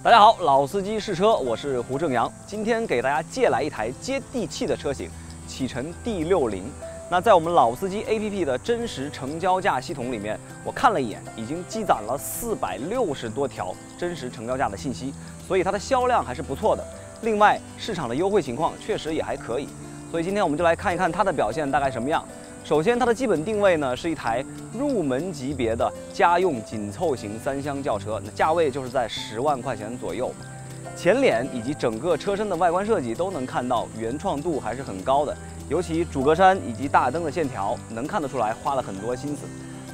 大家好，老司机试车，我是胡正阳。今天给大家借来一台接地气的车型，启辰 D60。那在我们老司机 APP 的真实成交价系统里面，我看了一眼，已经积攒了460多条真实成交价的信息，所以它的销量还是不错的。另外，市场的优惠情况确实也还可以，所以今天我们就来看一看它的表现大概什么样。 首先，它的基本定位呢是一台入门级别的家用紧凑型3厢轿车，那价位就是在10万块钱左右。前脸以及整个车身的外观设计都能看到原创度还是很高的，尤其主格栅以及大灯的线条能看得出来花了很多心思。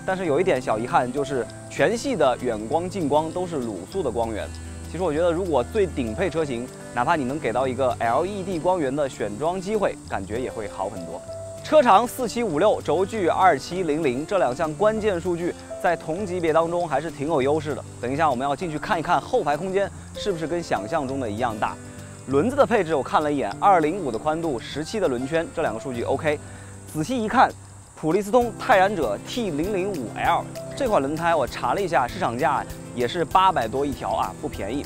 但是有一点小遗憾，就是全系的远光、近光都是卤素的光源。其实我觉得，如果最顶配车型，哪怕你能给到一个 LED 光源的选装机会，感觉也会好很多。 车长4756，轴距2700，这两项关键数据在同级别当中还是挺有优势的。等一下我们要进去看一看后排空间是不是跟想象中的一样大。轮子的配置我看了一眼，205的宽度，17的轮圈，这两个数据 OK。仔细一看，普利司通泰然者 T005L 这款轮胎我查了一下，市场价也是800多一条啊，不便宜。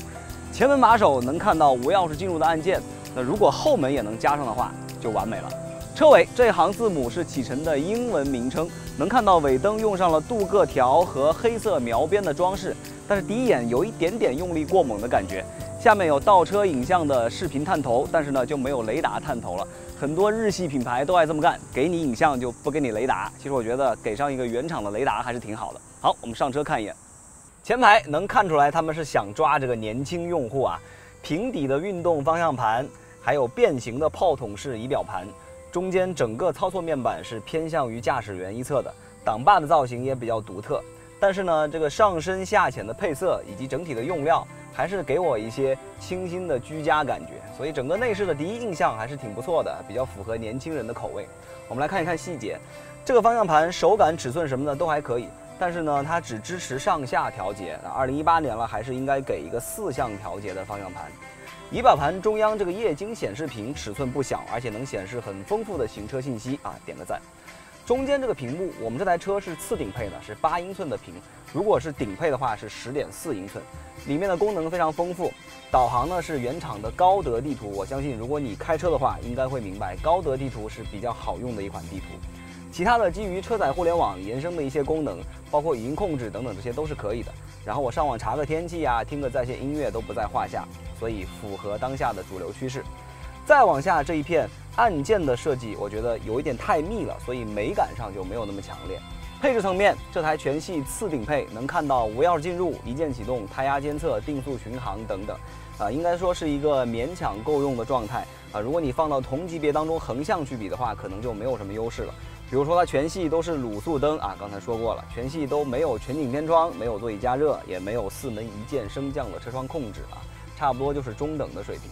前门把手能看到无钥匙进入的按键，那如果后门也能加上的话，就完美了。 车尾这行字母是启辰的英文名称，能看到尾灯用上了镀铬条和黑色描边的装饰，但是第一眼有一点点用力过猛的感觉。下面有倒车影像的视频探头，但是呢就没有雷达探头了。很多日系品牌都爱这么干，给你影像就不给你雷达。其实我觉得给上一个原厂的雷达还是挺好的。好，我们上车看一眼，前排能看出来他们是想抓这个年轻用户啊，平底的运动方向盘，还有变形的炮筒式仪表盘。 中间整个操作面板是偏向于驾驶员一侧的，挡把的造型也比较独特。但是呢，这个上深下浅的配色以及整体的用料，还是给我一些清新的居家感觉。所以整个内饰的第一印象还是挺不错的，比较符合年轻人的口味。我们来看一看细节，这个方向盘手感、尺寸什么的都还可以，但是呢，它只支持上下调节。2018年了，还是应该给一个4项调节的方向盘。 仪表盘中央这个液晶显示屏尺寸不小，而且能显示很丰富的行车信息啊，点个赞。中间这个屏幕，我们这台车是次顶配呢，是8英寸的屏；如果是顶配的话，是10.4英寸。里面的功能非常丰富，导航呢是原厂的高德地图，我相信如果你开车的话，应该会明白高德地图是比较好用的一款地图。其他的基于车载互联网延伸的一些功能，包括语音控制等等，这些都是可以的。然后我上网查个天气啊，听个在线音乐都不在话下。 所以符合当下的主流趋势。再往下这一片按键的设计，我觉得有一点太密了，所以美感上就没有那么强烈。配置层面，这台全系次顶配能看到无钥匙进入、一键启动、胎压监测、定速巡航等等，应该说是一个勉强够用的状态啊。如果你放到同级别当中横向去比的话，可能就没有什么优势了。比如说它全系都是卤素灯啊，刚才说过了，全系都没有全景天窗，没有座椅加热，也没有4门一键升降的车窗控制啊。 差不多就是中等的水平。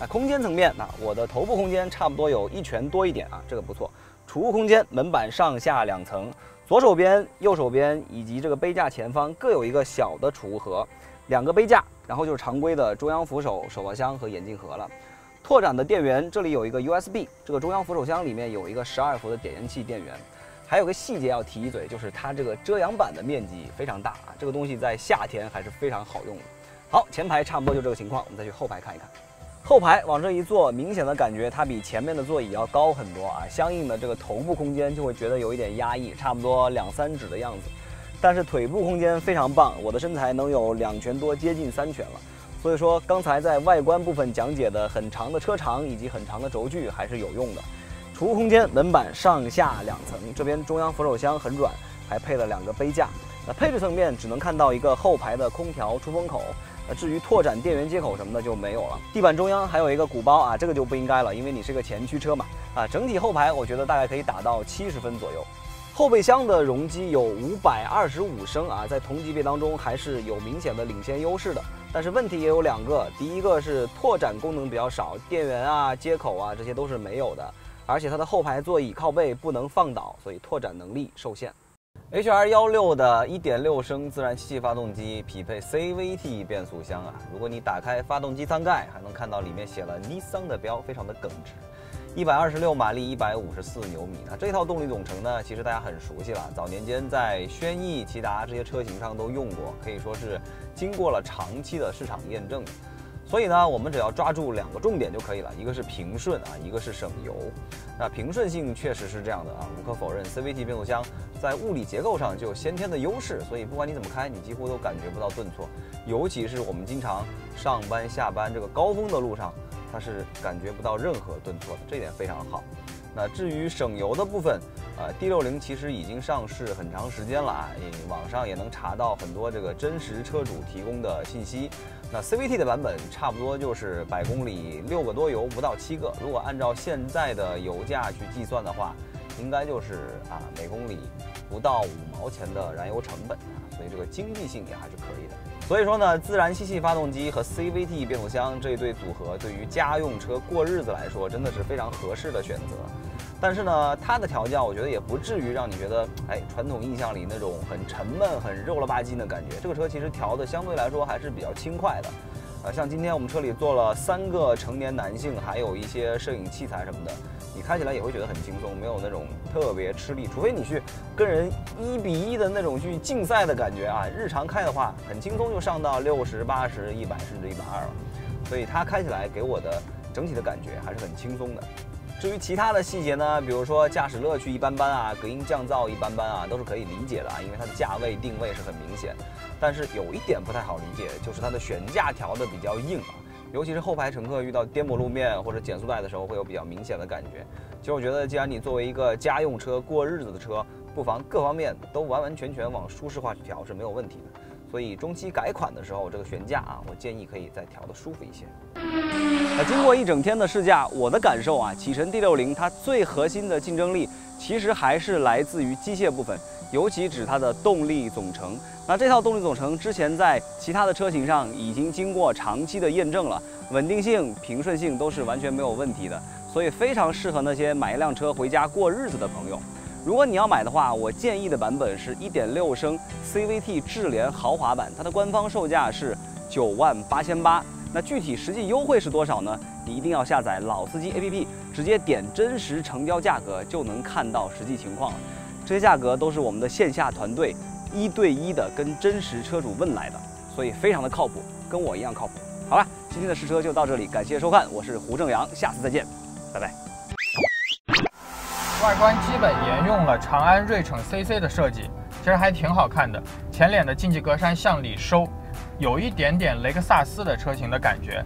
那空间层面，那我的头部空间差不多有1拳多一点啊，这个不错。储物空间，门板上下2层，左手边、右手边以及这个杯架前方各有一个小的储物盒，2个杯架，然后就是常规的中央扶手、手套箱和眼镜盒了。拓展的电源，这里有一个 USB， 这个中央扶手箱里面有一个12伏的点烟器电源。还有个细节要提一嘴，就是它这个遮阳板的面积非常大啊，这个东西在夏天还是非常好用的。 好，前排差不多就这个情况，我们再去后排看一看。后排往这一坐，明显的感觉它比前面的座椅要高很多啊，相应的这个头部空间就会觉得有一点压抑，差不多2-3指的样子。但是腿部空间非常棒，我的身材能有2拳多，接近3拳了。所以说，刚才在外观部分讲解的很长的车长以及很长的轴距还是有用的。储物空间，门板上下2层，这边中央扶手箱很软，还配了2个杯架。那配置层面只能看到一个后排的空调出风口。 至于拓展电源接口什么的就没有了。地板中央还有一个鼓包啊，这个就不应该了，因为你是个前驱车嘛。啊，整体后排我觉得大概可以打到70分左右。后备箱的容积有525升啊，在同级别当中还是有明显的领先优势的。但是问题也有2个，第一个是拓展功能比较少，电源啊、接口啊这些都是没有的，而且它的后排座椅靠背不能放倒，所以拓展能力受限。 HR16 的 1.6 升自然吸气发动机匹配 CVT 变速箱啊，如果你打开发动机舱盖，还能看到里面写了尼桑的标，非常的耿直。126马力，154牛米啊。这套动力总成呢，其实大家很熟悉了，早年间在轩逸、骐达这些车型上都用过，可以说是经过了长期的市场验证。所以呢，我们只要抓住两个重点就可以了，一个是平顺啊，一个是省油。那平顺性确实是这样的啊，无可否认 ，CVT 变速箱在物理结构上就有先天的优势，所以不管你怎么开，你几乎都感觉不到顿挫。尤其是我们经常上班下班这个高峰的路上，它是感觉不到任何顿挫的，这点非常好。那至于省油的部分，D60 其实已经上市很长时间了啊，网上也能查到很多这个真实车主提供的信息。那 CVT 的版本差不多就是100公里6个多油，不到7个。如果按照现在的油价去计算的话，应该就是每公里不到5毛钱的燃油成本啊，所以这个经济性也还是可以的。所以说呢，自然吸气发动机和 CVT 变速箱这一对组合，对于家用车过日子来说，真的是非常合适的选择。但是呢，它的调教我觉得也不至于让你觉得，哎，传统印象里那种很沉闷、很肉了吧唧的感觉。这个车其实调的相对来说还是比较轻快的。像今天我们车里坐了3个成年男性，还有一些摄影器材什么的，你开起来也会觉得很轻松，没有那种特别吃力，除非你去跟人1比1的那种去竞赛的感觉啊。日常开的话，很轻松就上到60、80、100甚至120了。所以它开起来给我的整体的感觉还是很轻松的。至于其他的细节呢，比如说驾驶乐趣一般般啊，隔音降噪一般般啊，都是可以理解的啊，因为它的价位定位是很明显。但是有一点不太好理解，就是它的悬架调的比较硬啊，尤其是后排乘客遇到颠簸路面或者减速带的时候，会有比较明显的感觉。其实我觉得，既然你作为一个家用车过日子的车，不妨各方面都完完全全往舒适化去调是没有问题的。所以中期改款的时候，这个悬架啊，我建议可以再调的舒服一些。那经过一整天的试驾，我的感受啊，启辰 D60 它最核心的竞争力其实还是来自于机械部分，尤其指它的动力总成。那这套动力总成之前在其他的车型上已经经过长期的验证了，稳定性、平顺性都是完全没有问题的，所以非常适合那些买一辆车回家过日子的朋友。如果你要买的话，我建议的版本是 1.6 升 CVT 智联豪华版，它的官方售价是98800。那具体实际优惠是多少呢？你一定要下载老司机 APP， 直接点真实成交价格就能看到实际情况了。这些价格都是我们的线下团队1对1的跟真实车主问来的，所以非常的靠谱，跟我一样靠谱。好了，今天的试车就到这里，感谢收看，我是胡正阳，下次再见，拜拜。外观基本沿用了长安锐骋 CC 的设计，其实还挺好看的。前脸的进气格栅向里收，有一点点雷克萨斯的车型的感觉。